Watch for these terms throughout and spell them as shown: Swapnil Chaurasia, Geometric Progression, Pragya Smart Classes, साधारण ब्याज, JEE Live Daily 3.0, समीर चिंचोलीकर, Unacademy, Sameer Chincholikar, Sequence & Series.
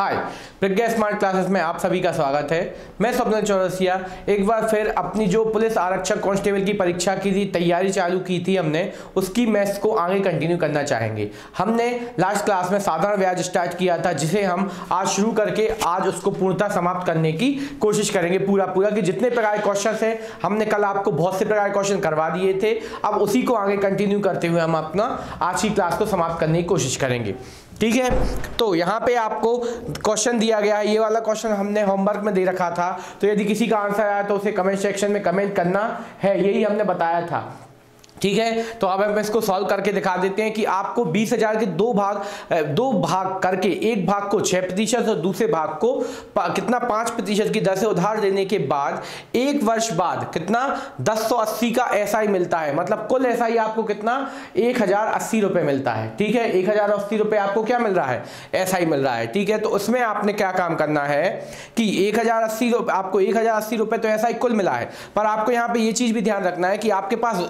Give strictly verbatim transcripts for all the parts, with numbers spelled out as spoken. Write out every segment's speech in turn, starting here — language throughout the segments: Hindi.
हाय प्रज्ञा स्मार्ट क्लासेस में आप सभी का स्वागत है। मैं स्वप्निल चौरसिया एक बार फिर अपनी जो पुलिस आरक्षक कांस्टेबल की परीक्षा की थी तैयारी चालू की थी हमने, उसकी मैथ्स को आगे कंटिन्यू करना चाहेंगे। हमने लास्ट क्लास में साधारण व्याज स्टार्ट किया था, जिसे हम आज शुरू करके आज उसको पूर्णतः समाप्त करने की कोशिश करेंगे पूरा पूरा कि जितने प्रकार के क्वेश्चन हैं हमने कल आपको बहुत से प्रकार के क्वेश्चन करवा दिए थे। अब उसी को आगे कंटिन्यू करते हुए हम अपना आज की क्लास को समाप्त करने की कोशिश करेंगे, ठीक है। तो यहाँ पे आपको क्वेश्चन दिया गया है, ये वाला क्वेश्चन हमने होमवर्क में दे रखा था, तो यदि किसी का आंसर आया तो उसे कमेंट सेक्शन में कमेंट करना है, यही हमने बताया था, ठीक है। तो अब हम इसको सॉल्व करके दिखा देते हैं कि आपको बीस हज़ार के दो भाग दो भाग करके एक भाग को छः प्रतिशत और दूसरे भाग को कितना पाँच प्रतिशत की दर से उधार देने के बाद एक वर्ष बाद कितना दस सौ अस्सी का एसआई मिलता है। मतलब कुल एसआई आपको कितना एक हज़ार अस्सी रुपये मिलता है, ठीक है। एक हज़ार अस्सी रुपये आपको क्या मिल रहा है, एसआई मिल रहा है, ठीक है। तो उसमें आपने क्या काम करना है कि एक हज़ार अस्सी आपको एक हज़ार अस्सी रुपये तो एसआई कुल मिला है, पर आपको यहाँ पर ये चीज़ भी ध्यान रखना है कि आपके पास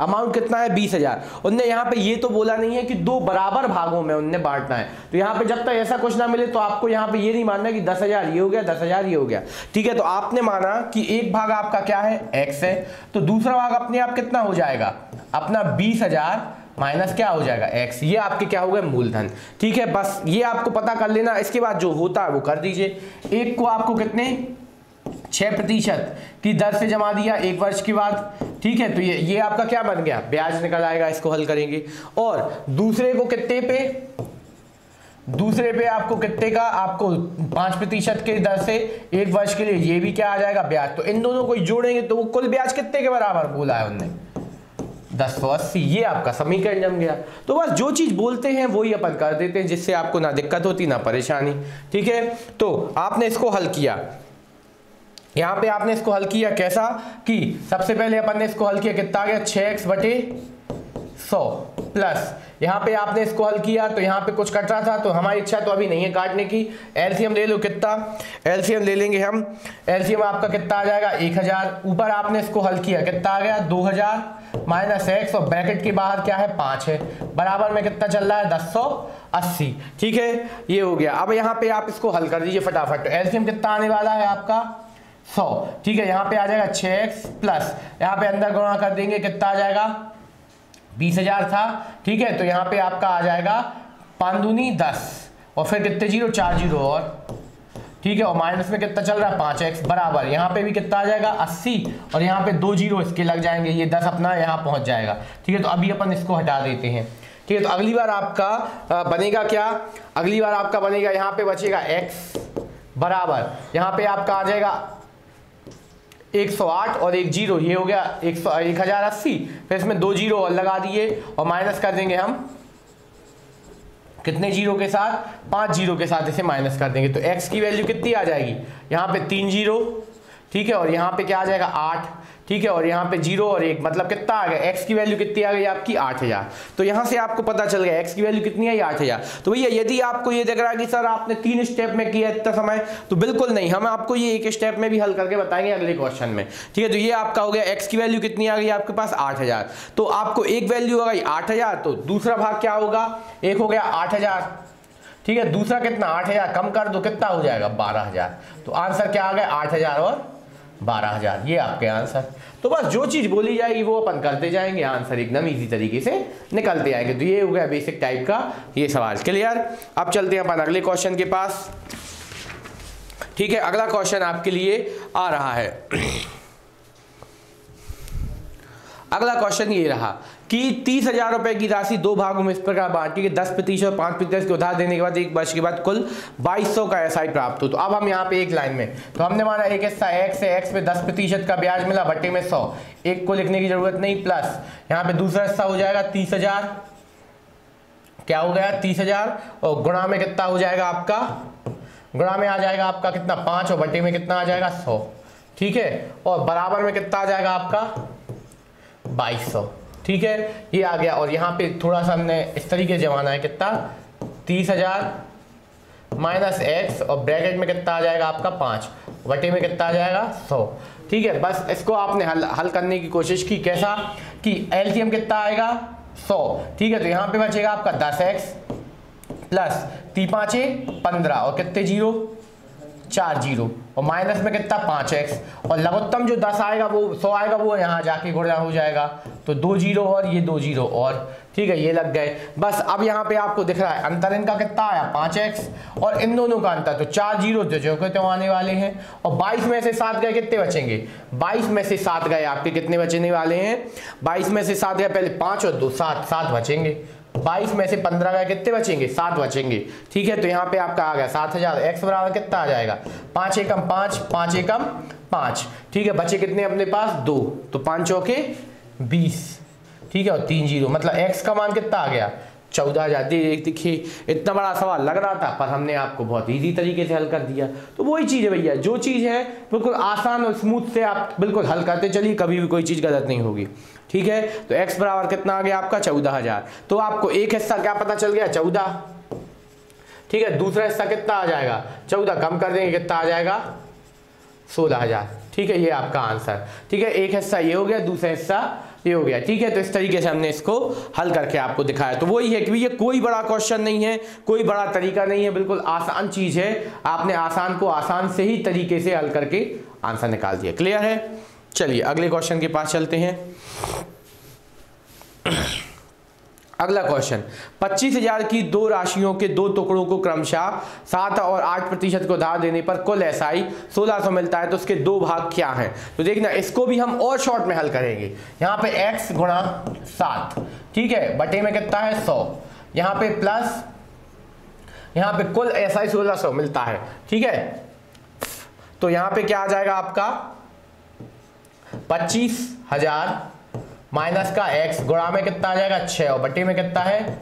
अमाउंट कितना है, बीस हज़ार। उनने यहाँ पे ये तो बोला नहीं है कि दो बराबर भागों में उनने बांटना है, तो यहाँ पे जब तक ऐसा कुछ ना मिले तो आपको यहाँ पे ये नहीं मानना कि दस हज़ार ये हो गया दस हज़ार ये हो गया, ठीक है। तो आपने माना कि एक भाग आपका क्या है, एक्स है, तो दूसरा भाग अपने आप कितना हो जाएगा, अपना बीस हज़ार माइनस क्या हो जाएगा, एक्स। ये आपके क्या हो गए, मूलधन, ठीक है। बस ये आपको पता कर लेना, इसके बाद जो होता है वो कर दीजिए। एक को आपको कितने छः प्रतिशत की दर से जमा दिया एक वर्ष के बाद, ठीक है। तो ये ये आपका क्या बन गया, ब्याज निकल आएगा, इसको हल करेंगे। और दूसरे को कितने पे, दूसरे पे आपको कितने का, आपको पाँच प्रतिशत के दर से एक वर्ष के लिए ये भी क्या आ जाएगा, ब्याज। तो इन दोनों को जोड़ेंगे तो वो कुल ब्याज कितने के बराबर बोला है उन्होंने, दस सौ अस्सी। ये आपका समीकरण जम गया। तो बस जो चीज़ बोलते हैं वही अपन कर देते हैं, जिससे आपको ना दिक्कत होती ना परेशानी, ठीक है। तो आपने इसको हल किया, यहाँ पे आपने इसको हल किया कैसा कि सबसे पहले अपन ने इसको हल किया, कितना आ गया, छः एक्स बटे सौ प्लस, यहाँ पे आपने इसको हल किया तो यहाँ पे कुछ कट रहा था, तो हमारी इच्छा तो अभी नहीं है काटने की। एलसीएम ले लो, कितना एलसीएम ले लेंगे हम, एलसीएम आपका कितना आ जाएगा, एक हज़ार। ऊपर आपने इसको हल किया, कितना आ गया, दो हज़ार माइनस एक्स, और ब्रैकेट के बाहर क्या है, पाँच है, बराबर में कितना चल रहा है, दस सौ अस्सी, ठीक है। ये हो गया। अब यहाँ पे आप इसको हल कर दीजिए फटाफट। एलसीएम कितना आने वाला है आपका, सौ, ठीक है। यहाँ पे आ जाएगा छः एक्स प्लस, यहाँ पे अंदर गुणा कर देंगे, कितना आ जाएगा, बीस हजार था, ठीक है। तो यहाँ पे आपका आ जाएगा पाँच दूनी दस, और फिर कितने जीरो, चार जीरो और, ठीक है। और माइनस में कितना चल रहा है, पाँच एक्स, बराबर यहाँ पे भी कितना आ जाएगा, अस्सी, और यहाँ पे दो जीरो इसके लग जाएंगे, ये दस अपना यहाँ पहुँच जाएगा, ठीक है। तो अभी अपन इसको हटा देते हैं, ठीक है। तो अगली बार आपका बनेगा क्या, अगली बार आपका बनेगा, यहाँ पे बचेगा एक्स बराबर, यहाँ पे आपका आ जाएगा एक सौ आठ और एक जीरो, ये हो गया एक सौ एक हज़ार अस्सी, फिर इसमें दो जीरो और लगा दिए, और माइनस कर देंगे हम कितने जीरो के साथ, पाँच जीरो के साथ इसे माइनस कर देंगे। तो x की वैल्यू कितनी आ जाएगी, यहाँ पे तीन जीरो, ठीक है, और यहाँ पे क्या आ जाएगा, आठ, ठीक है, और यहाँ पे जीरो और एक, मतलब कितना आ गया, x की वैल्यू कितनी आ गई आपकी, आठ हज़ार। तो यहाँ से आपको पता चल गया x की वैल्यू कितनी आई, आठ हज़ार। तो भैया यदि आपको ये दिख रहा है कि सर आपने तीन स्टेप में किया इतना समय, तो बिल्कुल नहीं, हम आपको ये एक स्टेप में भी हल करके बताएंगे अगले क्वेश्चन में, ठीक है। तो ये आपका हो गया, एक्स की वैल्यू कितनी आ गई आपके पास, आठ हज़ार। तो आपको एक वैल्यू आ गई आठ हज़ार, तो दूसरा भाग क्या होगा, एक हो गया आठ हज़ार, ठीक है, दूसरा कितना आठ हज़ार, कम कर दो, कितना हो जाएगा, बारह हज़ार। तो आंसर क्या आ गया, आठ हज़ार और बारह हज़ार, ये आपके आंसर। तो बस जो चीज़ बोली जाएगी वो अपन करते जाएंगे, आंसर एकदम इजी तरीके से निकलते आएंगे। तो ये हो गया बेसिक टाइप का ये सवाल, क्लियर। अब चलते हैं अपन अगले क्वेश्चन के पास, ठीक है। अगला क्वेश्चन आपके लिए आ रहा है, अगला क्वेश्चन ये रहा कि तीस हजार रुपए की राशि दो भागों में इस प्रकार बांटी कि दस प्रतिशत और पाँच प्रतिशत के उधार देने के बाद एक वर्ष के बाद कुल बाईस सौ का एसआई प्राप्त हो। तो अब हम यहाँ पे एक लाइन में, तो हमने माना एक हिस्सा एक्स है, एक्स पे दस प्रतिशत का ब्याज मिला बटे में सौ, एक को लिखने की जरूरत नहीं, प्लस यहाँ पे दूसरा हिस्सा हो जाएगा तीस हजार, क्या हो गया, तीस हजार, और गुणा में कितना हो जाएगा आपका, गुणा में आ जाएगा आपका कितना, पाँच, और बटे में कितना आ जाएगा, सौ, ठीक है, और बराबर में कितना आ जाएगा आपका, बाईस सौ, ठीक है, ये आ गया। और यहाँ पे थोड़ा सा हमने इस तरीके जमाना है, कितना तीस हजार माइनस एक्स, और ब्रैकेट में कितना आ जाएगा आपका पाँच, बटे में कितना आ जाएगा सौ, ठीक है। बस इसको आपने हल हल करने की कोशिश की, कैसा कि एलसीएम कितना आएगा, सौ, ठीक है। तो यहाँ पे बचेगा आपका दस एक्स प्लस ती पाँचे पंद्रह और कितने जीरो, चार जीरो, और माइनस में कितना पाँच एक्स, और लघुत्तम जो दस आएगा वो सौ आएगा वो यहाँ जाके गुणा हो जाएगा, तो दो जीरो और ये दो जीरो और, ठीक है ये लग गए। बस अब यहाँ पे आपको दिख रहा है अंतर इनका कितना आया पाँच एक्स और इन दोनों का अंतर, तो चार जीरो जो तो आने वाले हैं, और बाईस में से सात गए कितने बचेंगे, बाईस में से सात गए आपके कितने बचने वाले हैं, बाईस में से सात गए पहले पाँच और दो सात, सात बचेंगे, बाईस में से पंद्रह का कितने बचेंगे, सात बचेंगे, ठीक है। तो यहाँ पे आपका आ गया सात हजार एक्स बराबर कितना आ जाएगा, पांच एकम पांच, पांच एकम पांच, ठीक है, बचे कितने अपने पास दो, तो पांच चौके बीस, ठीक है, और तीन जीरो, मतलब एक्स का मान कितना आ गया चौदह हजार। देखिए इतना बड़ा सवाल लग रहा था पर हमने आपको बहुत इजी तरीके से हल कर दिया। तो वही चीज़ है भैया, जो चीज़ है बिल्कुल आसान और स्मूथ से आप बिल्कुल हल करते चलिए, कभी भी कोई चीज़ गलत नहीं होगी, ठीक है। तो x बराबर कितना आ गया आपका चौदह हजार, तो आपको एक हिस्सा क्या पता चल गया चौदह, ठीक है, दूसरा हिस्सा कितना आ जाएगा चौदह कम कर देंगे कितना आ जाएगा सोलह हजार, ठीक है, ये आपका आंसर, ठीक है, एक हिस्सा ये हो गया दूसरा हिस्सा ये हो गया, ठीक है। तो इस तरीके से हमने इसको हल करके आपको दिखाया। तो वही है कि ये कोई बड़ा क्वेश्चन नहीं है, कोई बड़ा तरीका नहीं है, बिल्कुल आसान चीज़ है, आपने आसान को आसान से ही तरीके से हल करके आंसर निकाल दिया। क्लियर है, चलिए अगले क्वेश्चन के पास चलते हैं। अगला क्वेश्चन, पच्चीस हजार की दो राशियों के दो टुकड़ों को क्रमशः सात और आठ प्रतिशत को उधार देने पर कुल एसआई सोलह सौ मिलता है, तो उसके दो भाग क्या हैं। तो देखना इसको भी हम और शॉर्ट में हल करेंगे। यहाँ पे x गुणा सात, ठीक है, बटे में कितना है सौ, यहाँ पे प्लस, यहाँ पे कुल एसआई सोलह सौ मिलता है, ठीक है। तो यहाँ पे क्या आ जाएगा आपका पच्चीस हजार माइनस का x गुणा में कितना आ जाएगा छः और बटे में कितना है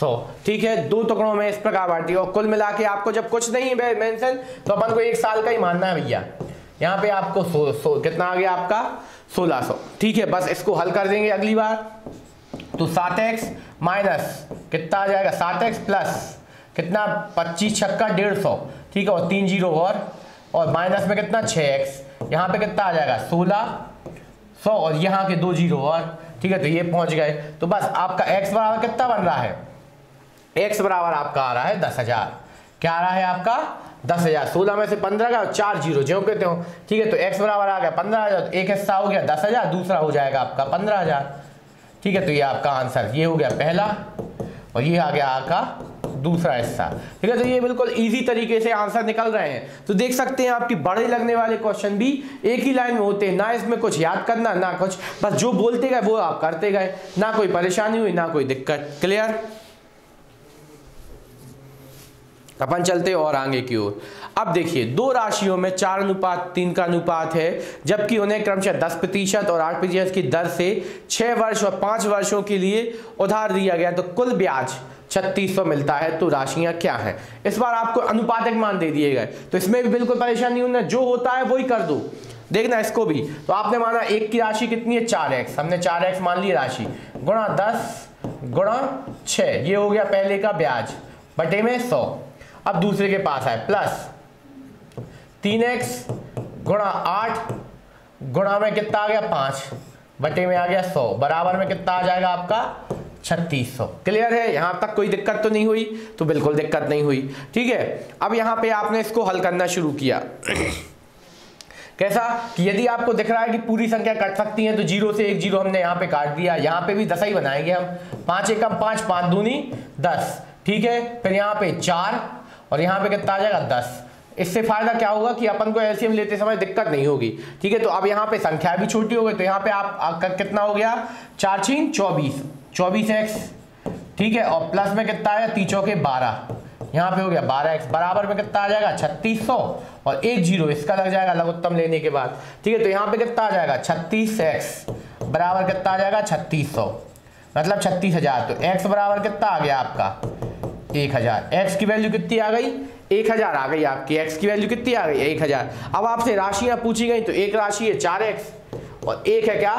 सौ, ठीक है, दो टुकड़ों में इस प्रकार बांट दिया। और कुल मिला के आपको जब कुछ नहीं है मेंशन तो अपन को एक साल का ही मानना है भैया। यहाँ पे आपको सो, सो, कितना आ गया आपका सोलह सौ, ठीक है, बस इसको हल कर देंगे अगली बार। तो सात एक्स माइनस कितना आ जाएगा सात एक्स प्लस कितना पच्चीस छक्का डेढ़ सौ, ठीक है, और तीन जीरो और, और माइनस में कितना छः एक्स, यहाँ पे कितना आ जाएगा सोलह सौ और यहाँ के दो जीरो और, ठीक है, तो ये पहुंच गए। तो बस आपका x बराबर कितना बन रहा है, x बराबर आपका आ रहा है दस हजार, क्या आ रहा है आपका दस हजार, सोलह में से पंद्रह का और चार जीरो जो कहते हो, ठीक है। तो x बराबर आ गया पंद्रह हजार, एक हिस्सा हो गया दस हजार, दूसरा हो जाएगा आपका पंद्रह हजार, ठीक है। तो ये आपका आंसर ये हो गया पहला और ये आ गया आपका दूसरा हिस्सा, ठीक है। तो ये बिल्कुल इजी तरीके से आंसर निकल रहे हैं। तो देख सकते हैं आपकी बड़े लगने वाले क्वेश्चन भी एक ही लाइन में होते हैं, ना इसमें कुछ याद करना ना कुछ, बस जो बोलते गए वो आप करते गए, ना कोई परेशानी हुई ना कोई दिक्कत। क्लियर, अपन चलते और आगे की ओर। अब देखिए, दो राशियों में चार अनुपात तीन का अनुपात है, जबकि उन्हें क्रमशः दस प्रतिशत और आठ प्रतिशत की दर से छह वर्ष और पांच वर्षों के लिए उधार दिया गया, तो कुल ब्याज छत्तीस सौ मिलता है, तो राशियां क्या हैं। इस बार आपको अनुपातिक मान दे दिए गए, तो इसमें भी बिल्कुल परेशानी होना, जो होता है वही कर दो। देखना इसको भी, तो आपने माना एक की राशि कितनी है चार एक्स, हमने चार एक्स मान ली राशि, गुणा दस गुणा छः, ये हो गया पहले का ब्याज बटे में सौ, अब दूसरे के पास है प्लस तीन एक्स गुणा आठ गुणा में कितना आ गया पाँच बटे में आ गया सौ, बराबर में कितना आ जाएगा आपका छत्तीस सौ। क्लियर है, यहां तक कोई दिक्कत तो नहीं हुई, तो बिल्कुल दिक्कत नहीं हुई, ठीक है। अब यहां पे आपने इसको हल करना शुरू किया कैसा, कि यदि आपको दिख रहा है कि पूरी संख्या कट सकती है, तो जीरो से एक जीरो हमने यहाँ पे काट दिया, यहाँ पे भी दस ही बनाएंगे हम, पांच एकम पांच, पांच दूनी दस, ठीक है, फिर यहाँ पे चार और यहाँ पे कितना आ जाएगा दस। इससे फायदा क्या होगा कि अपन को एलसीएम लेते समय दिक्कत नहीं होगी, ठीक है। तो अब यहाँ पे संख्या भी छोटी हो गई, तो यहाँ पे आप, आप कितना हो गया चार छीन चौबीस, चौबीस एक्स, ठीक है, और प्लस में कितना आएगा तीन चौके बारह, यहाँ पे हो गया बारह एक्स, बराबर में कितना आ जाएगा छत्तीस सौ और एक जीरो इसका लग जाएगा लघुत्तम लेने के बाद, ठीक है। तो यहाँ पे कितना आ जाएगा छत्तीस एक्स बराबर कितना आ जाएगा छत्तीस सौ, मतलब छत्तीस हजार। तो एक्स बराबर कितना आ गया आपका एक हजार, एक्स की वैल्यू कितनी आ गई एक हजार आ गई आपकी, एक्स की वैल्यू कितनी आ गई एक हजार। अब आपसे राशियाँ पूछी गई, तो एक राशि है चार एक्स और एक है क्या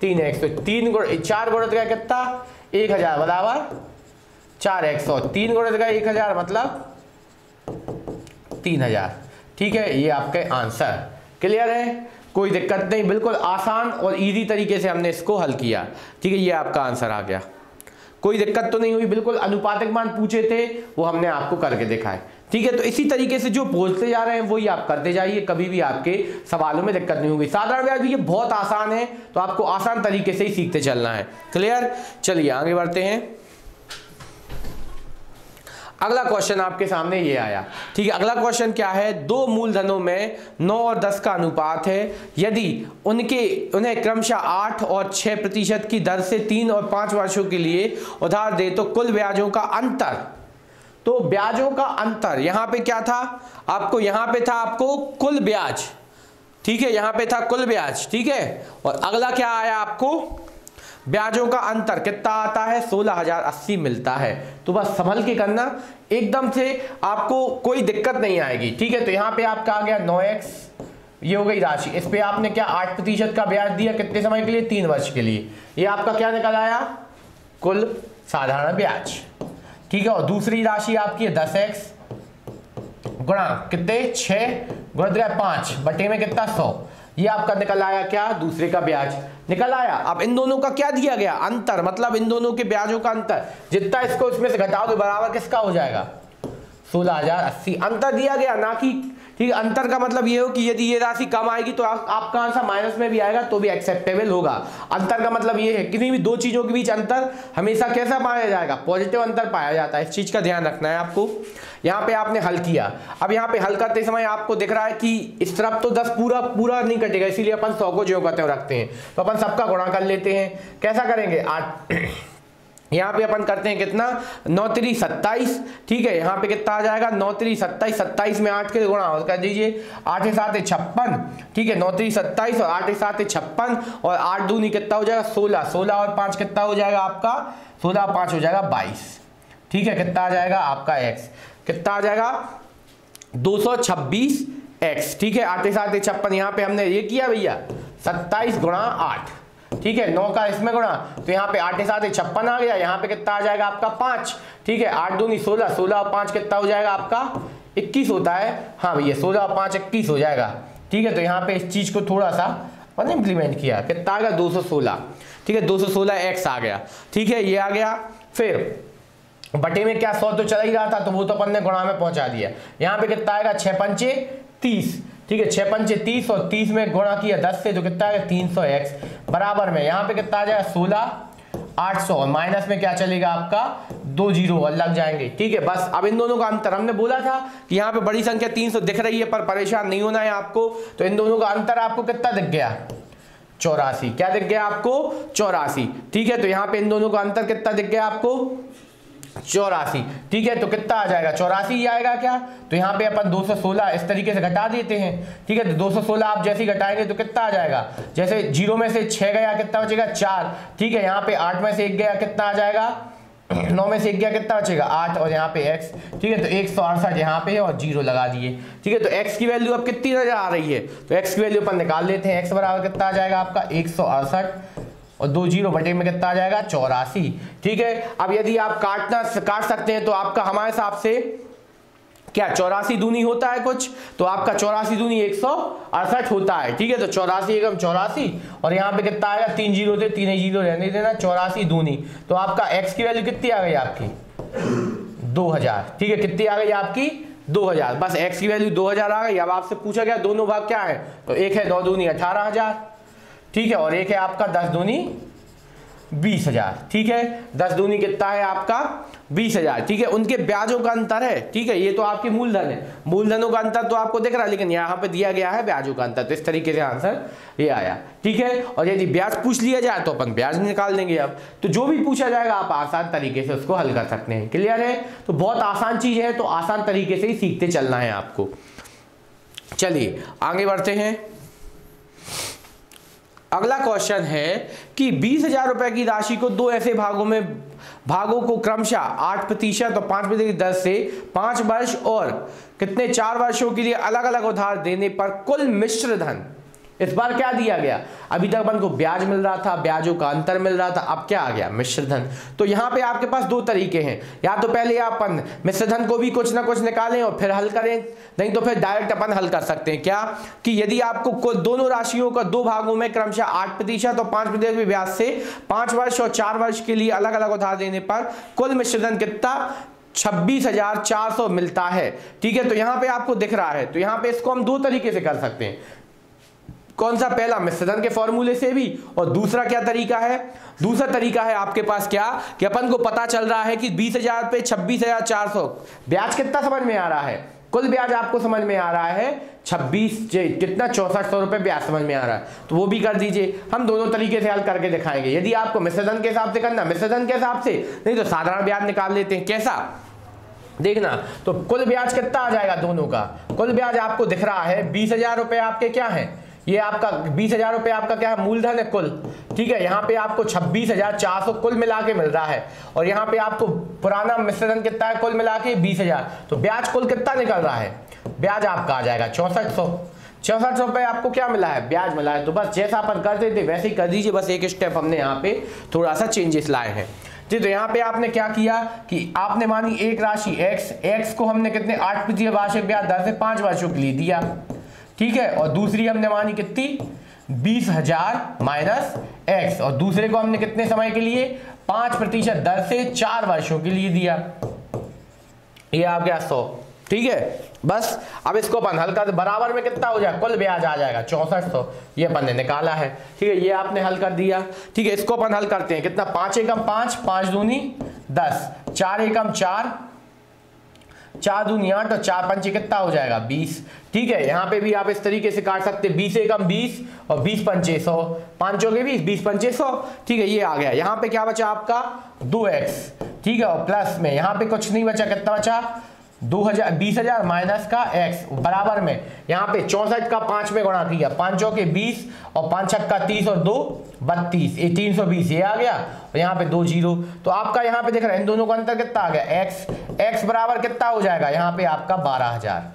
तीन एक्स, तो तीन गुण चार गुण गया कितना एक हजार बराबर चार एक्स और तीन गुण गया एक हजार मतलब तीन हजार, ठीक है, ये आपके आंसर। क्लियर है, कोई दिक्कत नहीं, बिल्कुल आसान और इजी तरीके से हमने इसको हल किया, ठीक है, ये आपका आंसर आ गया। कोई दिक्कत तो नहीं हुई, बिल्कुल अनुपातिक मान पूछे थे वो हमने आपको करके देखा है। ठीक है, तो इसी तरीके से जो बोलते जा रहे हैं वही आप करते जाइए, कभी भी आपके सवालों में दिक्कत नहीं होगी। साधारण व्याज ये बहुत आसान है, तो आपको आसान तरीके से ही सीखते चलना है। क्लियर, चलिए आगे बढ़ते हैं। अगला क्वेश्चन आपके सामने ये आया, ठीक है। अगला क्वेश्चन क्या है, दो मूलधनों में नौ और दस का अनुपात है, यदि उनके उन्हें क्रमशः आठ और छह प्रतिशत की दर से तीन और पांच वर्षों के लिए उधार दे तो कुल ब्याजों का अंतर, तो ब्याजों का अंतर यहाँ पे क्या था आपको, यहाँ पे था आपको कुल ब्याज, ठीक है, यहाँ पे था कुल ब्याज, ठीक है। और अगला क्या आया आपको, ब्याजों का अंतर कितना आता है, सोलह हजार अस्सी मिलता है। तो बस संभल के करना, एकदम से आपको कोई दिक्कत नहीं आएगी, ठीक है। तो यहाँ पे आपका आ गया नौ एक्स, ये हो गई राशि, इस पे आपने क्या आठ प्रतिशत का ब्याज दिया, कितने समय के लिए, तीन वर्ष के लिए। ये आपका क्या निकल आया, कुल साधारण ब्याज, ठीक है। और दूसरी राशि आपकी है दस एक्स गुणा कितने, छः गुणा पाँच बटे में कितना, सौ। ये आपका निकल आया क्या, दूसरे का ब्याज निकल आया। अब इन दोनों का क्या दिया गया, अंतर, मतलब इन दोनों के ब्याजों का अंतर, जितना इसको इसमें से घटाओ तो बराबर किसका हो जाएगा, सोलह हजार अस्सी, अंतर दिया गया ना कि, ठीक है। अंतर का मतलब ये हो कि यदि ये राशि कम आएगी तो आप, आपका आंसर माइनस में भी आएगा तो भी एक्सेप्टेबल होगा। अंतर का मतलब ये है, किसी भी दो चीजों के बीच अंतर हमेशा कैसा पाया जाएगा, पॉजिटिव अंतर पाया जाता है, इस चीज का ध्यान रखना है आपको। यहाँ पे आपने हल किया, अब यहाँ पे हल करते समय आपको दिख रहा है कि इस तरफ तो दस पूरा पूरा नहीं कटेगा, इसीलिए अपन सौ को जो कहते हैं रखते हैं, तो अपन सबका गुणा कर लेते हैं। कैसा करेंगे, आठ, यहाँ पे अपन करते हैं कितना, नौ त्री सत्ताईस, ठीक है। यहाँ पे कितना आ जाएगा, नौ त्री सत्ताईस, सत्ताईस में आठ के गुणा कर दीजिए, आठ सात छप्पन, ठीक है। नौ त्री सत्ताईस और आठ सात छप्पन और आठ दूनी कितना हो जाएगा, सोलह, सोलह और पाँच कितना हो जाएगा आपका, सोलह पाँच हो जाएगा बाईस, ठीक है। कितना आ जाएगा आपका एक्स, कितना आ जाएगा, दो सौ छब्बीस एक्स, ठीक है। आठ सात छप्पन, यहाँ पे हमने ये किया भैया सत्ताईस गुणा आठ, ठीक है, नौ का इसमें गुणा, तो यहाँ पे आठ सात छप्पन आ गया, यहाँ पे कितना आ जाएगा आपका पाँच, ठीक है। आठ दूनी सोलह, सोलह और पाँच कितना हो जाएगा आपका, इक्कीस होता है, हाँ भैया सोलह और पाँच इक्कीस हो जाएगा, ठीक है। तो यहाँ पे इस चीज को थोड़ा सा मैंने इम्प्लीमेंट किया, कितना आ गया, दो सौ सोलह, ठीक है, दो सौ सोलह एक्स आ गया, ठीक है, ये आ गया। फिर बटे में क्या, सौ तो चला ही रहा था तो वो तो अपन ने गुणा में पहुंचा दिया। यहाँ पे कितना आएगा, छः पंचे तीस, ठीक है, छः पंचे तीस और तीस में गुणा किया दस से तो कितना आएगा तीन सौ एक्स, बराबर में यहाँ पे कितना आ जाएगा सोलह आठ सौ और माइनस में क्या चलेगा आपका दो जीरो और लग जाएंगे, ठीक है। बस अब इन दोनों का अंतर हमने बोला था कि यहाँ पे बड़ी संख्या तीन सौ दिख रही है पर परेशान नहीं होना है आपको, तो इन दोनों का अंतर आपको कितना दिख गया, चौरासी, क्या दिख गया आपको, चौरासी, ठीक है। तो यहाँ पे इन दोनों का अंतर कितना दिख गया आपको, चौरासी, ठीक है। तो कितना आ जाएगा, चौरासी ही आएगा क्या, तो यहाँ पे अपन दो सौ सोलह इस तरीके से घटा देते हैं, ठीक है। तो दो सौ सोलह आप जैसे ही घटाएंगे तो कितना आ जाएगा, जैसे जीरो में से छः गया कितना बचेगा चार, ठीक है। यहाँ पे आठ में से एक गया कितना आ जाएगा, नौ में से एक गया कितना बचेगा आठ और यहाँ पे एक्स, ठीक है। तो एक सौ अड़सठ यहाँ पे और जीरो लगा दिए, ठीक है। तो एक्स की वैल्यू अब कितनी नजर आ रही है, तो एक्स की वैल्यू अपन निकाल लेते हैं, एक्स बराबर कितना आ जाएगा आपका एक सौ अड़सठ और दो जीरो बटे में कितना आ जाएगा चौरासी, ठीक है। अब यदि आप काटना काट सकते हैं तो आपका हमारे हिसाब से क्या चौरासी दूनी होता है कुछ, तो आपका चौरासी दूनी एक सौ अड़सठ होता है, ठीक है। तो चौरासी एकम चौरासी और यहाँ पे कितना आएगा तीन जीरो थे तीन जीरो रहने देना, चौरासी दूनी, तो आपका एक्स की वैल्यू कितनी आ गई आपकी दो हजार, ठीक है। कितनी आ गई आपकी दो हजार, बस एक्स की वैल्यू दो हजार आ गई। अब आपसे पूछा गया दोनों भाग क्या है, तो एक है नौ दूनी अठारह हजार, ठीक है, और एक है आपका दस दूनी बीस हजार, ठीक है। दस दूनी कितना है आपका बीस हजार, ठीक है। उनके ब्याजों का अंतर है, ठीक है, ये तो आपके मूलधन है, मूलधनों का अंतर तो आपको दिख रहा है लेकिन यहाँ पे दिया गया है ब्याजों का अंतर, तो इस तरीके से आंसर ये आया, ठीक है। और यदि ब्याज पूछ लिया जाए तो अपन ब्याज निकाल देंगे। अब तो जो भी पूछा जाएगा आप आसान तरीके से उसको हल कर सकते हैं। क्लियर है, तो बहुत आसान चीज है, तो आसान तरीके से ही सीखते चलना है आपको। चलिए आगे बढ़ते हैं। अगला क्वेश्चन है कि बीस हजार रुपए की राशि को दो ऐसे भागों में भागों को क्रमशः आठ प्रतिशत और पांच प्रतिशत की दर से पांच वर्ष और कितने चार वर्षों के लिए अलग अलग उधार देने पर कुल मिश्र धन इस बार क्या दिया गया, अभी तक अपन को ब्याज मिल रहा था, ब्याजों का अंतर मिल रहा था, अब क्या आ गया, मिश्रधन। तो यहाँ पे आपके पास दो तरीके हैं, या तो पहले अपन मिश्रधन को भी कुछ ना कुछ निकालें और फिर हल करें, नहीं तो फिर डायरेक्ट अपन हल कर सकते हैं क्या, कि यदि आपको दोनों राशियों का दो भागों में क्रमशः आठ प्रतिशत और पांच प्रतिशत ब्याज से पांच वर्ष और चार वर्ष के लिए अलग अलग उधार देने पर कुल मिश्रधन कितना छब्बीस हजार चार सौ मिलता है। ठीक है, तो यहाँ पे आपको दिख रहा है, तो यहाँ पे इसको हम दो तरीके से कर सकते हैं, कौन सा, पहला मिश्रधन के फॉर्मूले से भी, और दूसरा क्या तरीका है, दूसरा तरीका है आपके पास क्या, कि अपन को पता चल रहा है कि बीस हजार पे छब्बीस हजार चार सौ ब्याज कितना समझ में आ रहा है, कुल ब्याज आपको समझ में आ रहा है छब्बीस कितना चौसठ सौ रुपये ब्याज समझ में आ रहा है, तो वो भी कर दीजिए। हम दोनों तरीके से हल करके दिखाएंगे, यदि आपको मिश्रधन के हिसाब से करना मिश्रधन के हिसाब से, नहीं तो साधारण ब्याज निकाल लेते हैं, कैसा देखना। तो कुल ब्याज कितना आ जाएगा दोनों का, कुल ब्याज आपको दिख रहा है बीस हजार रुपये आपके क्या है, ये आपका बीस हजार रुपये आपका क्या है मूलधन है कुल। ठीक है, यहाँ पे आपको छब्बीस हजार चार सौ कुल मिला के मिल रहा है, और यहाँ पे आपको पुराना मिश्रधन कितना है कुल मिला के बीस हजार, तो ब्याज कुल कितना निकल रहा है, ब्याज आपका आ जाएगा चौसठ सौ चौसठ सौ रुपये आपको क्या मिला है, ब्याज मिला है। तो बस जैसा अपन करते थे वैसे ही कर दीजिए, बस एक स्टेप हमने यहाँ पे थोड़ा सा चेंजेस लाए हैं। जी, तो यहाँ पे आपने क्या किया कि आपने मानी एक राशि x, x को हमने कितने आठ प्रतिशत वार्षिक ब्याज दर से पांच वर्षों के लिए दिया, ठीक है, और दूसरी हमने मानी कितनी बीस हजार माइनस एक्स, और दूसरे को हमने कितने समय के लिए पांच प्रतिशत दर से चार वर्षों के लिए दिया, ये आप गया सौ। ठीक है, बस अब इसको अपन हल कर, बराबर में कितना हो जाएगा, कुल ब्याज आ जाएगा चौसठ सौ, ये अपन ने निकाला है। ठीक है, ये आपने हल कर दिया। ठीक है, इसको अपन हल करते हैं, कितना पांच एकम पांच, पांच दूनी दस, चार एकम चार, चार दूनी आठ, और चार पंचे कितना हो जाएगा बीस। ठीक है, यहाँ पे भी आप इस तरीके से काट सकते, बीस एकम बीस और बीस पंचे सौ, पांचों के बीस, बीस पंचे सौ। ठीक है, ये आ गया, यहाँ पे क्या बचा आपका दो एक्स, ठीक है, और प्लस में यहाँ पे कुछ नहीं बचा, कितना बचा दो हजार, बीस हजार माइनस का एक्स, बराबर में यहाँ पे चौसठ का पांच में गुणा किया, पांचों के बीस और पांच छक्का तीस और दो बत्तीस, ये तीन सौ बीस ये आ गया, और यहाँ पे दो जीरो, तो आपका यहाँ पे देख रहे हैं इन दोनों का अंतर कितना आ गया एक्स, एक्स बराबर कितना हो जाएगा यहाँ पे आपका बारह हजार,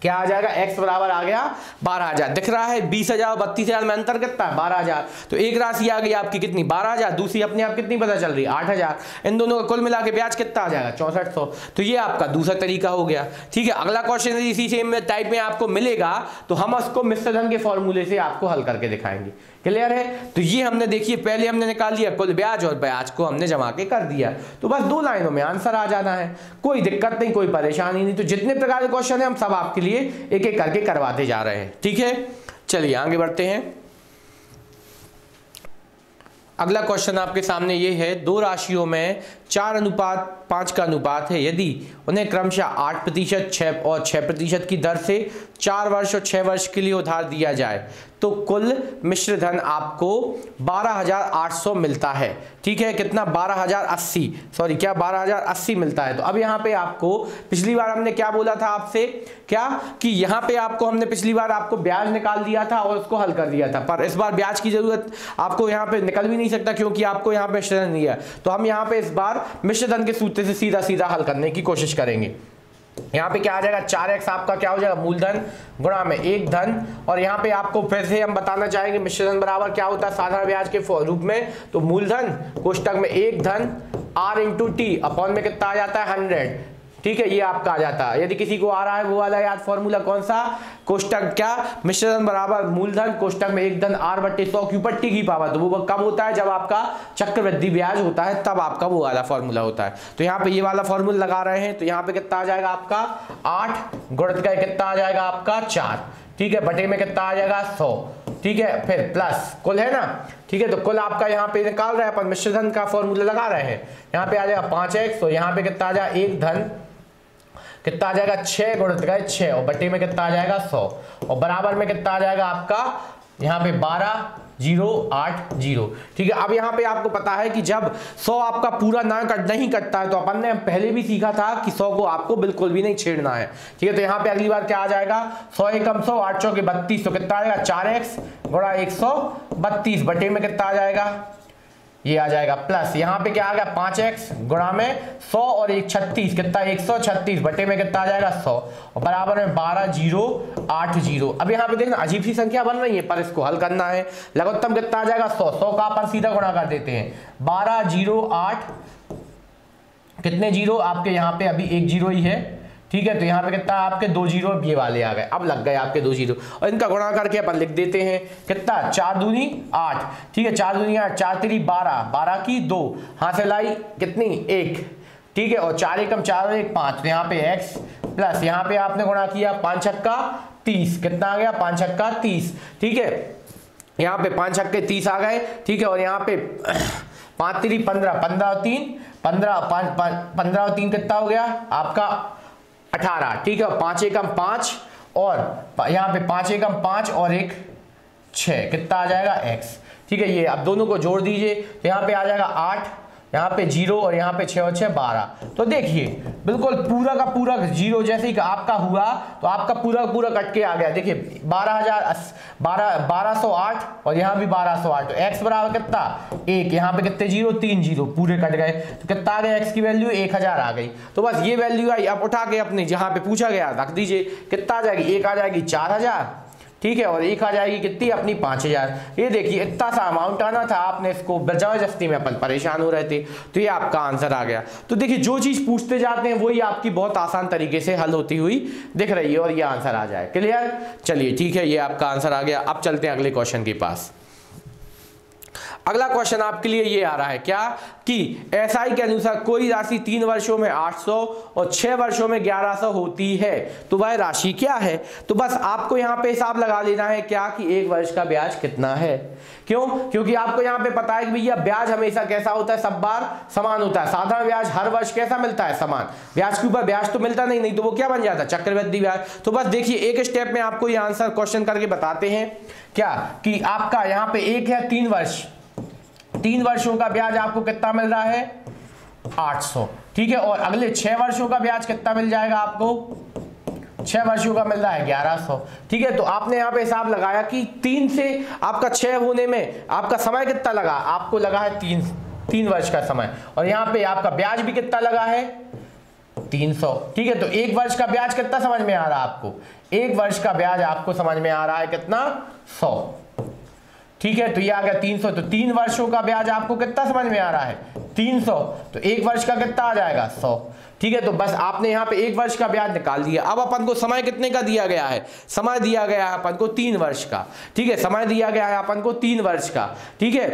क्या आ जाएगा x बराबर आ गया बारह हजार, दिख रहा है बीस हजार और बत्तीस हजार में अंतर कितना है बारह हजार, तो एक राशि आ गई आपकी कितनी बारह हजार, दूसरी अपने आप कितनी पता चल रही है आठ हजार, इन दोनों का कुल मिला के ब्याज कितना आ जाएगा चौसठ सौ। तो ये आपका दूसरा तरीका हो गया। ठीक है, अगला क्वेश्चन इसी सेम टाइप में आपको मिलेगा, तो हम उसको मिश्रधन के फॉर्मूले से आपको हल करके दिखाएंगे, क्लियर है। तो ये हमने देखिए पहले हमने निकाल लिया कुल ब्याज, और ब्याज को हमने जमा के कर दिया, तो बस दो लाइनों में आंसर आ जाना है, कोई दिक्कत नहीं, कोई परेशानी नहीं। तो जितने प्रकार के क्वेश्चन है हम सब आपके लिए एक एक करके करवाते जा रहे हैं। ठीक है, चलिए आगे बढ़ते हैं। अगला क्वेश्चन आपके सामने ये है, दो राशियों में चार अनुपात पाँच का अनुपात है, यदि उन्हें क्रमशः आठ प्रतिशत छः और छः प्रतिशत की दर से चार वर्ष और छः वर्ष के लिए उधार दिया जाए तो कुल मिश्रधन आपको बारह हजार आठ सौ मिलता है। ठीक है, कितना बारह हजार अस्सी, सॉरी क्या बारह हजार अस्सी मिलता है। तो अब यहाँ पे आपको पिछली बार हमने क्या बोला था आपसे, क्या कि यहाँ पे आपको हमने पिछली बार आपको ब्याज निकाल दिया था और उसको हल कर दिया था, पर इस बार ब्याज की ज़रूरत आपको यहाँ पे निकल भी नहीं सकता क्योंकि आपको यहाँ पे मिश्रधन नहीं है, तो हम यहाँ पे इस बार मिश्रधन के सूत्र से सीधा सीधा हल करने की कोशिश करेंगे। यहाँ पे क्या आ जाएगा चार एक्स आपका क्या हो जाएगा मूलधन गुणा में एक धन, और यहाँ पे आपको फिर से हम बताना चाहेंगे मिश्रधन बराबर क्या होता है साधारण ब्याज के रूप में, तो मूलधन कोष्टक में एक धन आर इंटू टी अपॉन में कितना आ जाता है हंड्रेड। ठीक है, ये आपका आ जाता है, यदि किसी को आ रहा है वो वाला याद फॉर्मूला कौन सा, कोष्टक क्या मिश्रधन बराबर मूलधन कोष्टक में एक धन आर बट्टे सौ की ऊपर टी की पावर, तो वो कब होता है जब आपका चक्रवृद्धि ब्याज होता है, तब आपका वो वाला फॉर्मूला होता है। तो यहाँ पे ये वाला फॉर्मूला लगा रहे हैं, तो यहाँ पे कितना आ जाएगा आपका आठ गुणित का कितना आ जाएगा आपका चार, ठीक है, बटे में कितना आ जाएगा सौ, ठीक है, फिर प्लस कुल है ना। ठीक है, तो कुल आपका यहाँ पे निकाल रहे हैं अपन, मिश्रधन का फॉर्मूला लगा रहे हैं, यहाँ पे आ जाएगा पांच एक्स, और यहाँ पे कितना आ जाएगा एक धन कितना आ जाएगा छः गुणित का छः, और बटे में कितना आ जाएगा सौ, और बराबर में कितना आ जाएगा आपका यहाँ पे बारह जीरो आठ जीरो। ठीक है, अब यहाँ पे आपको पता है कि जब सौ आपका पूरा ना कट नहीं कटता है, तो अपन ने पहले भी सीखा था कि सौ को आपको बिल्कुल भी नहीं छेड़ना है। ठीक है, तो यहाँ पे अगली बार क्या आ जाएगा सौ एकम सौ, आठ सौ के बत्तीस, तो कितना आ जाएगा चार एक्स गुणा एक सौ बत्तीस, बटे में कितना आ जाएगा ये आ जाएगा प्लस यहाँ पे क्या आ गया पांच एक्स गुणा में सौ और एक छत्तीस कितना एक सौ छत्तीस बटे में कितना आ जाएगा सौ और बराबर में बारह जीरो आठ जीरो। अब यहाँ पे देखना अजीब सी संख्या बन रही है पर इसको हल करना है। लघुत्तम कितना आ जाएगा सौ, सौ का पर सीधा गुणा कर देते हैं बारह जीरो आठ कितने जीरो आपके यहाँ पे अभी एक जीरो ही है ठीक है तो यहाँ पे कितना आपके दो जीरो ये वाले आ गए अब लग गए आपके दो जीरो और इनका गुणा करके अपन लिख देते हैं कितना चार दूनी आठ ठीक है चार दूनी आठ चार तिरी बारह बारह की दो हाथ से लाई कितनी एक ठीक है और चार एकम चार एक पाँच तो यहाँ पे एक्स प्लस यहाँ पे आपने गुणा किया पाँच छक्का तीस कितना आ गया पाँच छक्का तीस ठीक है यहाँ पे पाँच छक्के तीस आ गए ठीक है और यहाँ पे पाँच तिरी पंद्रह पंद्रह और तीन पंद्रह पाँच पंद्रह और तीन कितना हो गया आपका अठारह ठीक है पांच एकम पांच और यहाँ पे पांच एकम पांच और एक छः कितना आ जाएगा एक्स ठीक है। ये अब दोनों को जोड़ दीजिए तो यहाँ पे आ जाएगा आठ यहाँ पे जीरो और यहाँ पे छः और छः बारह। तो देखिए बिल्कुल पूरा का पूरा जीरो जैसे ही आपका हुआ तो आपका पूरा पूरा कट के आ गया। देखिए बारह हजार बारह बारह सौ आठ और यहाँ भी बारह सौ आठ एक्स बराबर कितना एक यहाँ पे कितने जीरो तीन जीरो पूरे कट गए तो कितना आ गया एक्स की वैल्यू एक हजार आ गई। तो बस ये वैल्यू आई आप उठा के अपने जहाँ पे पूछा गया रख दीजिए कितना आ जाएगी एक आ जाएगी चार हजार ठीक है और एक आ जाएगी कितनी अपनी पाँच हजार। ये देखिए इतना सा अमाउंट आना था आपने इसको जबरदस्ती में अपन परेशान हो रहे थे तो ये आपका आंसर आ गया। तो देखिए जो चीज़ पूछते जाते हैं वही आपकी बहुत आसान तरीके से हल होती हुई दिख रही है और ये आंसर आ जाए क्लियर। चलिए ठीक है ये आपका आंसर आ गया। अब चलते हैं अगले क्वेश्चन के पास। अगला क्वेश्चन आपके लिए ये आ रहा है क्या कि एसआई के अनुसार कोई राशि तीन वर्षों में आठ सौ और छह वर्षों में ग्यारह सौ होती है तो वह राशि क्या है। तो बस आपको यहाँ पे हिसाब लगा लेना है क्या कि एक वर्ष का ब्याज कितना है। क्यों क्योंकि आपको यहाँ पे पता है कि भैया ब्याज हमेशा कैसा होता है सब बार समान होता है। साधारण ब्याज हर वर्ष कैसा मिलता है समान। ब्याज के ऊपर ब्याज तो मिलता नहीं नहीं तो वो क्या बन जाता है चक्रवृद्धि ब्याज। तो बस देखिए एक स्टेप में आपको ये आंसर क्वेश्चन करके बताते हैं क्या कि आपका यहाँ पे एक है तीन वर्ष तीन वर्षों का ब्याज आपको कितना मिल रहा है आठ सौ ठीक है और अगले छह वर्षों का ब्याज कितना मिल जाएगा आपको छह वर्षों का मिल रहा है ग्यारह सौ ठीक है। तो आपने यहाँ पे हिसाब लगाया कि तीन से आपका छह होने में आपका समय कितना लगा आपको लगा है तीन तीन वर्ष का समय और यहाँ पे आपका ब्याज भी कितना लगा है तीन सौ ठीक है। तो एक वर्ष का ब्याज कितना समझ में आ रहा है आपको एक वर्ष का ब्याज आपको समझ में आ रहा है कितना सौ ठीक है। तो ये आ गया तीन सौ तो तीन वर्षों का ब्याज आपको कितना समझ में आ रहा है तीन सौ तो एक वर्ष का कितना आ जाएगा सौ ठीक है। तो बस आपने यहाँ पे एक वर्ष का ब्याज निकाल दिया। अब अपन को समय कितने का दिया गया है समय दिया गया है अपन को तीन वर्ष का ठीक है समय दिया गया है अपन को तीन वर्ष का ठीक है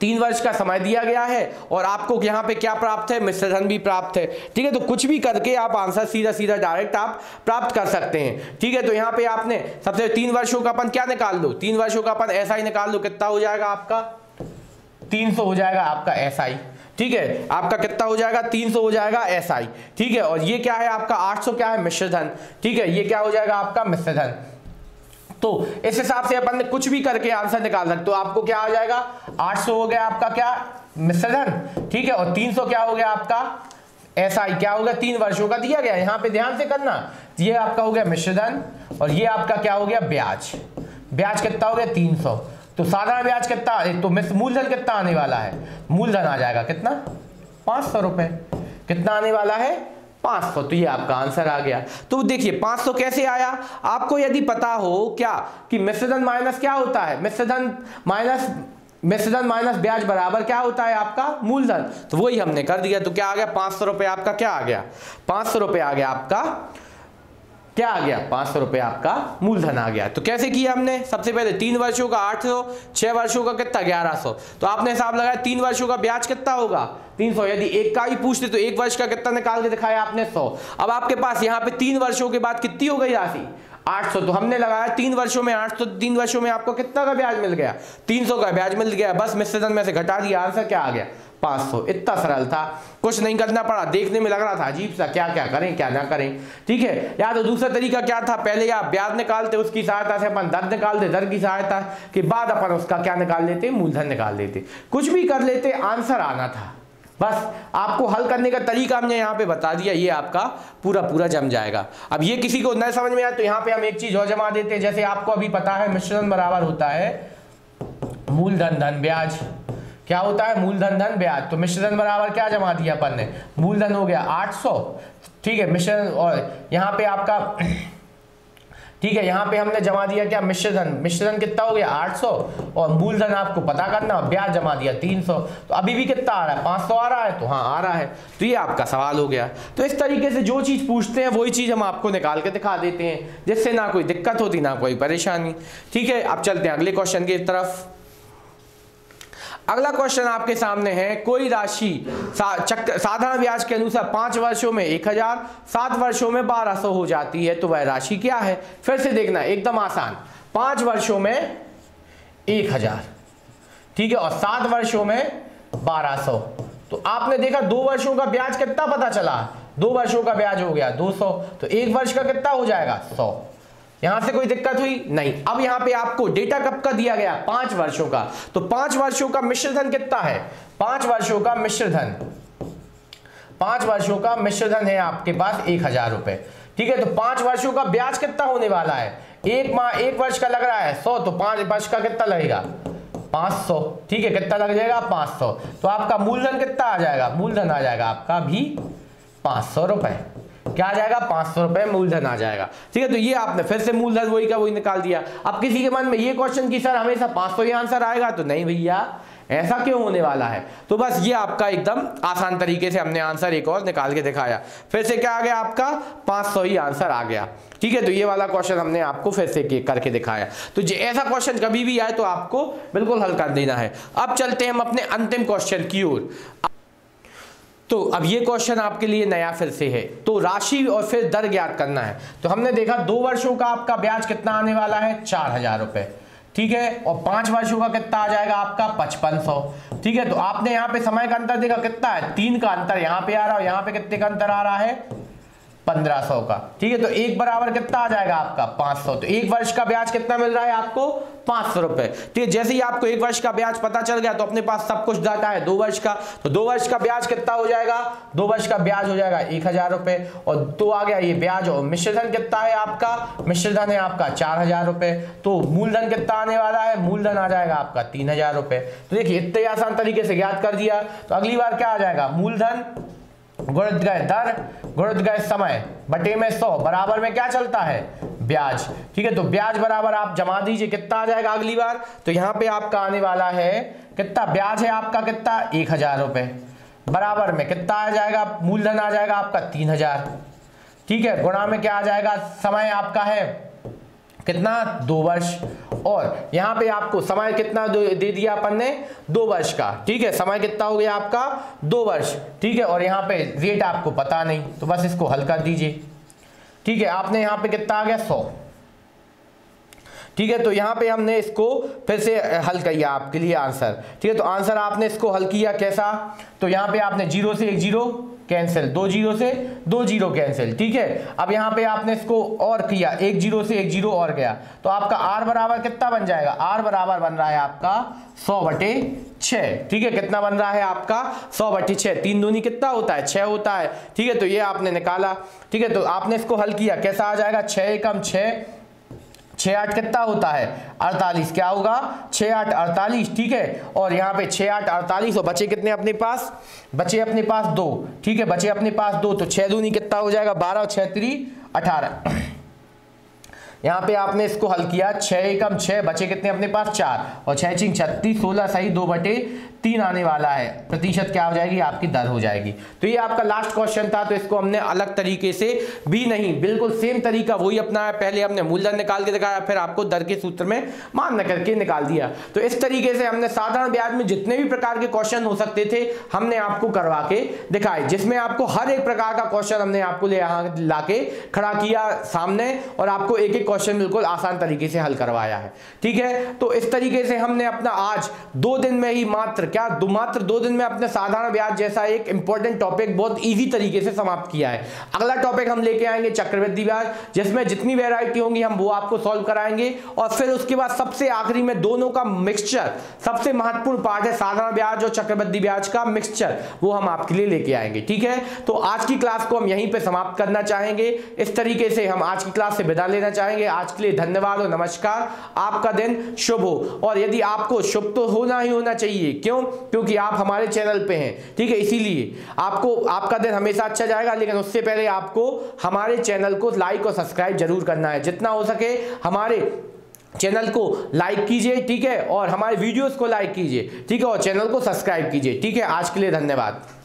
तीन वर्ष का समय दिया गया है और आपको यहाँ पे क्या प्राप्त है मिश्र धन भी प्राप्त है ठीक है। तो कुछ भी करके आप आंसर सीधा सीधा डायरेक्ट आप प्राप्त कर सकते हैं ठीक है। तो यहाँ पे आपने सबसे तीन वर्षों का अपन क्या निकाल लो तीन वर्षों का अपन एसआई निकाल लो कितना हो जाएगा आपका तीन सौ हो जाएगा आपका एसआई ठीक है आपका कितना हो जाएगा तीन सौ हो जाएगा एसआई ठीक है। और ये क्या है आपका आठ सौ क्या है मिश्र धन ठीक है ये क्या हो जाएगा आपका मिश्र धन। तो इस हिसाब से अपन ने कुछ भी करके आंसर निकाल सकते हो। तो आपको क्या आ जाएगा आठ सौ हो गया आपका क्या मिश्र धन ठीक है और तीन सौ क्या हो गया आपका एसआई क्या हो गया तीन वर्षों का दिया गया। यहाँ पे ध्यान से करना ये आपका हो गया मिश्र धन और ये आपका क्या हो गया ब्याज ब्याज कितना हो गया तीन सौ तो साधारण ब्याज कितना तो मूलधन कितना आने वाला है मूलधन आ जाएगा कितना पांच सौ रुपए कितना आने वाला है पाँच सौ। तो ये आपका आंसर आ गया। तो देखिए पाँच सौ कैसे आया आपको यदि पता हो क्या कि मिश्रधन माइनस क्या होता है मिश्रधन माइनस मिश्रधन माइनस ब्याज बराबर क्या होता है आपका मूलधन तो वही हमने कर दिया। तो क्या आ गया पाँच सौ रुपये आपका क्या आ गया पाँच सौ रुपये आ गया आपका क्या आ गया पाँच सौ रुपये आपका मूलधन आ गया। तो कैसे किया हमने सबसे पहले तीन वर्षों का आठ सौ छह वर्षों का कितना ग्यारह सौ तो आपने हिसाब लगाया तीन वर्षों का ब्याज कितना होगा तीन सौ यदि एक का ही पूछते तो एक वर्ष का कितना निकाल के दिखाया आपने सौ। अब आपके पास यहाँ पे तीन वर्षों के बाद कितनी हो गई राशि आठ सौ तो हमने लगाया तीन वर्षों में आठ सौ तीन वर्षों में आपको कितना का ब्याज मिल गया तीन सौ का ब्याज मिल गया। बस मिश्रधन में से घटा दिया आंसर क्या आ गया पाँच सौ। इतना सरल था कुछ नहीं करना पड़ा। देखने में लग रहा था अजीब सा क्या क्या करें क्या ना करें ठीक है। या तो दूसरा तरीका क्या था पहले आप ब्याज निकालते उसकी सहायता से अपन दर निकालते दर की सहायता के बाद अपन उसका क्या निकाल लेते मूलधन निकाल लेते कुछ भी कर लेते आंसर आना था। बस आपको हल करने का तरीका हमने यहाँ पे बता दिया ये आपका पूरा पूरा जम जाएगा। अब ये किसी को न समझ में आए तो यहाँ पे हम एक चीज और जमा देते हैं जैसे आपको अभी पता है मिश्रधन बराबर होता है मूलधन धन ब्याज क्या होता है मूलधन धन ब्याज। तो मिश्रधन बराबर क्या जमा दिया अपन ने, मूलधन हो गया आठ सौ, ठीक है मिश्रधन, और यहाँ पे आपका ठीक है यहाँ पे हमने जमा दिया क्या मिश्रधन, मिश्रधन कितना हो गया आठ सौ और मूलधन आपको पता करना, ब्याज जमा दिया तीन सौ। तो अभी भी कितना आ रहा है पाँच सौ आ रहा है, तो हाँ आ रहा है। तो ये आपका सवाल हो गया। तो इस तरीके से जो चीज़ पूछते हैं वही चीज़ हम आपको निकाल के दिखा देते हैं, जिससे ना कोई दिक्कत होती ना कोई परेशानी। ठीक है अब चलते हैं अगले क्वेश्चन की तरफ। अगला क्वेश्चन आपके सामने है, कोई राशि सा, साधारण ब्याज के अनुसार पांच वर्षों में एक हजार सात वर्षों में बारह सौ हो जाती है, तो वह राशि क्या है। फिर से देखना एकदम आसान, पांच वर्षों में एक हजार ठीक है और सात वर्षों में बारह सौ। तो आपने देखा दो वर्षों का ब्याज कितना पता चला, दो वर्षों का ब्याज हो गया दो सौ, तो एक वर्ष का कितना हो जाएगा सौ। यहां से कोई दिक्कत हुई नहीं। अब यहां पे आपको डेटा कब का दिया गया, पांच वर्षों का, तो पांच वर्षों का मिश्रधन कितना है, पांच वर्षों का मिश्रधन पांच वर्षों का मिश्रधन है आपके पास एक हजार रुपए ठीक है। तो पांच वर्षों का ब्याज कितना होने वाला है, एक माह एक वर्ष का लग रहा है सौ, तो पांच वर्ष का कितना लगेगा पांच सौ, ठीक है कितना लग जाएगा पांच सौ। तो आपका मूलधन कितना आ जाएगा, मूलधन आ जाएगा आपका भी पांच सौ रुपए, क्या आ जाएगा पांच सौ रुपए मूलधन आ जाएगा ठीक है। तो ये आपने फिर से मूलधन वही का वही निकाल दिया। अब किसी के मन में ये क्वेश्चन कि सर हमेशा पांच सौ ही आंसर आएगा, तो नहीं भैया ऐसा क्यों होने वाला है। तो बस ये आपका एकदम आसान तरीके से हमने आंसर एक और निकाल के दिखाया। फिर से क्या आ गया आपका पांच सौ ही आंसर आ गया ठीक है। तो ये वाला क्वेश्चन हमने आपको फिर से करके दिखाया। तो ऐसा क्वेश्चन कभी भी आए तो आपको बिल्कुल हल कर देना है। अब चलते हैं हम अपने अंतिम क्वेश्चन की ओर। तो अब ये क्वेश्चन आपके लिए नया फिर से है, तो राशि और फिर दर ज्ञात करना है। तो हमने देखा दो वर्षों का आपका ब्याज कितना आने वाला है चार हजार रुपए ठीक है और पांच वर्षों का कितना आ जाएगा आपका पचपन सौ ठीक है। तो आपने यहाँ पे समय का अंतर देखा कितना है, तीन का अंतर यहाँ पे आ रहा है, यहाँ पे कितने का अंतर आ रहा है पंद्रह सौ का ठीक है। तो एक बराबर कितना आ जाएगा आपका पांच सौ। तो एक वर्ष का ब्याज कितना मिल रहा है आपको पांच सौ रुपए ठीक है। जैसे ही आपको एक वर्ष का ब्याज पता चल गया तो अपने पास सब कुछ डाटा है दो वर्ष का, तो दो वर्ष का ब्याज कितना हो जाएगा, दो वर्ष का ब्याज हो जाएगा एक हजार रुपए और तो आ गया ये ब्याज। और मिश्रधन कितना है आपका, मिश्रधन है आपका चार हजार रुपए। तो मूलधन कितना आने वाला है, मूलधन आ जाएगा आपका तीन हजार रुपए। तो देखिए इतने आसान तरीके से ज्ञात कर दिया। तो अगली बार क्या आ जाएगा, मूलधन गुणित गए दर गुणित गए समय बटे में सौ बराबर में क्या चलता है ब्याज ठीक है। तो ब्याज बराबर आप जमा दीजिए कितना आ जाएगा अगली बार, तो यहाँ पे आपका आने वाला है कितना ब्याज है आपका कितना एक हजार रुपये बराबर में कितना आ जाएगा मूलधन आ जाएगा आपका तीन हजार ठीक है। गुणा में क्या आ जाएगा, समय आपका है कितना दो वर्ष और यहाँ पे आपको समय कितना दे दिया अपन ने दो वर्ष का ठीक है। समय कितना हो गया आपका दो वर्ष ठीक है और यहाँ पे रेट आपको पता नहीं, तो बस इसको हल कर दीजिए ठीक है। आपने यहाँ पे कितना आ गया सौ ठीक है। तो यहाँ पे हमने इसको फिर से हल किया आपके लिए आंसर ठीक है। तो आंसर आपने इसको हल किया कैसा, तो यहाँ पे आपने जीरो से एक जीरो कैंसिल, दो जीरो से दो जीरो कैंसिल ठीक है। अब यहाँ पे आपने इसको और किया एक जीरो से एक जीरो और गया, तो आपका आर बराबर कितना बन जाएगा, आर बराबर बन रहा है आपका सौ बटे छः ठीक है। कितना बन रहा है आपका सौ बटे छः, तीन दूनी कितना होता है छः होता है ठीक है। तो ये आपने निकाला ठीक है। तो आपने इसको हल किया कैसा आ जाएगा, छः एकम छः छः आठ कितना होता है अड़तालीस, क्या होगा छः आठ अड़तालीस ठीक है। और यहाँ पे छः आठ अड़तालीस और बचे कितने अपने पास, बचे अपने पास दो ठीक है, बचे अपने पास दो। तो छः दूनी कितना हो जाएगा बारह और छः त्री अठारह। यहाँ पे आपने इसको हल किया छः एकम छः बचे कितने अपने पास चार और छः छिंग छत्तीस, सोलह सही दो बटे तीन आने वाला है प्रतिशत, क्या हो जाएगी आपकी दर हो जाएगी। तो ये आपका लास्ट क्वेश्चन था। तो इसको हमने अलग तरीके से भी नहीं, बिल्कुल सेम तरीका वही अपनाया। पहले हमने मूलधन निकाल के दिखाया, फिर आपको दर के सूत्र में मान करके निकाल दिया। तो इस तरीके से हमने साधारण ब्याज में जितने भी प्रकार के क्वेश्चन हो सकते थे हमने आपको करवा के दिखाए, जिसमें आपको हर एक प्रकार का क्वेश्चन हमने आपको यहाँ ला के खड़ा किया सामने और आपको एक एक क्वेश्चन बिल्कुल आसान तरीके से हल करवाया है ठीक है। तो इस तरीके से हमने अपना आज दो दिन में ही मात्र क्या दो मात्र दो दिन में अपने साधारण ब्याज जैसा एक इंपॉर्टेंट टॉपिक बहुत इजी तरीके से समाप्त किया है। अगला टॉपिक हम लेके आएंगे चक्रवृद्धि ब्याज, जिसमें जितनी वैरायटी होंगी हम वो आपको सॉल्व कराएंगे। और फिर उसके बाद सबसे आखिरी में दोनों का मिक्सचर सबसे महत्वपूर्ण पार्ट है, साधारण ब्याज और चक्रवृद्धि ब्याज का मिक्सचर, वो हम आपके लिए लेके आएंगे ठीक है। तो आज की क्लास को हम यहीं पर समाप्त करना चाहेंगे। इस तरीके से हम आज की क्लास से विदा लेना चाहेंगे। आज के लिए धन्यवाद और नमस्कार। आपका दिन शुभ हो, और यदि आपको शुभ तो होना ही होना चाहिए, क्यों क्योंकि आप हमारे चैनल पे हैं, ठीक है। इसीलिए आपको आपका दिन हमेशा अच्छा जाएगा, लेकिन उससे पहले आपको हमारे चैनल को लाइक और सब्सक्राइब जरूर करना है। जितना हो सके हमारे चैनल को लाइक कीजिए, ठीक है, और हमारे वीडियोस को लाइक कीजिए, ठीक है, और चैनल को सब्सक्राइब कीजिए, ठीक है। आज के लिए धन्यवाद।